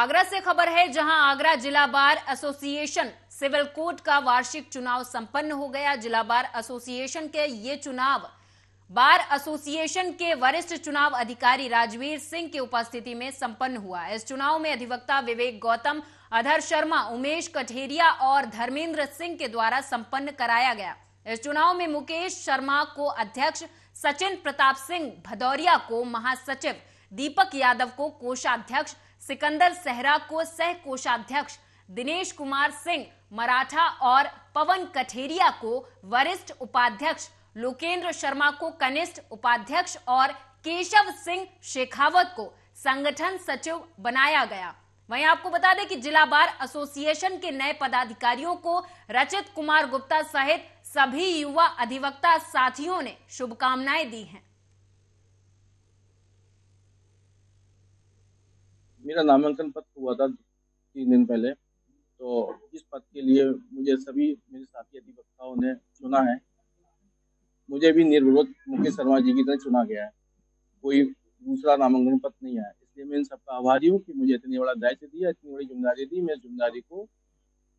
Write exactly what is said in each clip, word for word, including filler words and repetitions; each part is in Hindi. आगरा से खबर है, जहां आगरा जिला बार एसोसिएशन सिविल कोर्ट का वार्षिक चुनाव संपन्न हो गया। जिला बार एसोसिएशन के ये चुनाव बार एसोसिएशन के वरिष्ठ चुनाव अधिकारी राजवीर सिंह की उपस्थिति में संपन्न हुआ। इस चुनाव में अधिवक्ता विवेक गौतम, अधर शर्मा, उमेश कठेरिया और धर्मेंद्र सिंह के द्वारा संपन्न कराया गया। इस चुनाव में मुकेश शर्मा को अध्यक्ष, सचिन प्रताप सिंह भदौरिया को महासचिव, दीपक यादव को कोषाध्यक्ष, सिकंदर सहरा को सह कोषाध्यक्ष, दिनेश कुमार सिंह मराठा और पवन कठेरिया को वरिष्ठ उपाध्यक्ष, लोकेन्द्र शर्मा को कनिष्ठ उपाध्यक्ष और केशव सिंह शेखावत को संगठन सचिव बनाया गया। वहीं आपको बता दें कि जिला बार एसोसिएशन के नए पदाधिकारियों को रचित कुमार गुप्ता सहित सभी युवा अधिवक्ता साथियों ने शुभकामनाएं दी हैं। मेरा नामांकन पत्र हुआ था तीन दिन पहले, तो इस पद के लिए मुझे सभी मेरे साथी अधिवक्ताओं ने चुना है। मुझे भी निर्विरोध मुकेश शर्मा जी की तरह चुना गया है, कोई दूसरा नामांकन पत्र नहीं आया। इसलिए मैं इन सबका आभारी हूँ कि मुझे इतनी बड़ा दायित्व दिया, इतनी बड़ी जिम्मेदारी दी। मैं जिम्मेदारी को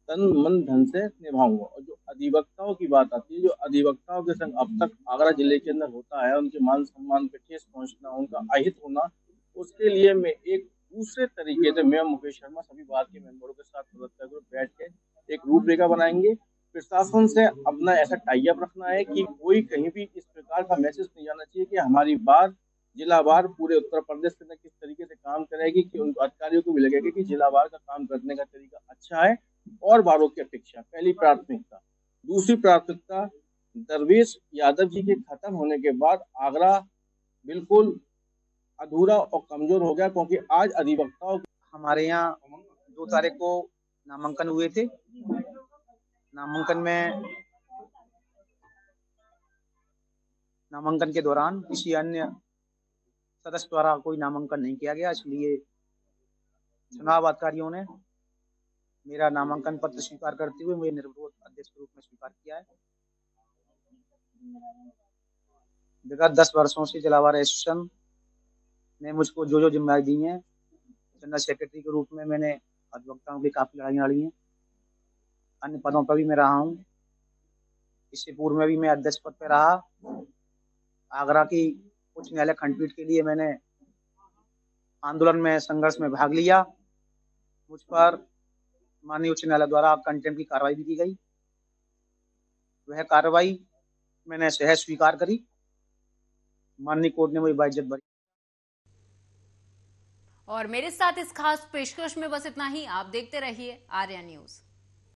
तन मन धन से निभाऊंगा। और जो अधिवक्ताओं की बात आती है, जो अधिवक्ताओं के संग अब तक आगरा जिले के अंदर होता है, उनके मान सम्मान पे ठेस पहुँचना, उनका अहित होना, उसके लिए मैं एक दूसरे तरीके से मैं मुकेश शर्मा सभी बार के मेंबरों के साथ बैठ के एक रूपरेखा बनाएंगे। प्रशासन से अपना ऐसा टाई अप रखना है कि कोई कहीं भी इस प्रकार का मैसेज नहीं जाना चाहिए कि हमारी बार जिला बार पूरे उत्तर प्रदेश के अंदर किस तरीके से काम करेगी, कि उन अधिकारियों को भी लगेगा कि जिला बार का काम करने का तरीका अच्छा है। और बारों की अपेक्षा पहली प्राथमिकता, दूसरी प्राथमिकता दरवेश यादव जी के खत्म होने के बाद आगरा बिल्कुल अधूरा और कमजोर हो गया, क्योंकि आज अधिवक्ताओं हमारे यहाँ दो तारीख को नामांकन हुए थे। नामांकन में नामांकन के दौरान किसी अन्य सदस्य द्वारा कोई नामांकन नहीं किया गया, इसलिए चुनाव अधिकारियों ने मेरा नामांकन पत्र स्वीकार करते हुए मुझे निर्विरोध अध्यक्ष के रूप में स्वीकार किया है। विगत दस वर्षों से जिला बार एसोसिएशन ने मुझको जो जो जिम्मेदारी दी है, जनरल सेक्रेटरी के रूप में मैंने अधिवक्ताओं की काफ़ी लड़ाइयाँ लड़ी हैं, अन्य पदों पर भी मैं रहा हूँ। इससे पूर्व में भी मैं अध्यक्ष पद पर रहा। आगरा की उच्च न्यायालय खंडपीठ के लिए मैंने आंदोलन में, संघर्ष में भाग लिया। मुझ पर माननीय उच्च न्यायालय द्वारा कंटेम्प्ट की कार्रवाई भी की गई। वह कार्रवाई मैंने सहज स्वीकार करी। माननीय कोर्ट ने मुझे बाइज्जत भरी। और मेरे साथ इस खास पेशकश में बस इतना ही। आप देखते रहिए आर्या न्यूज़।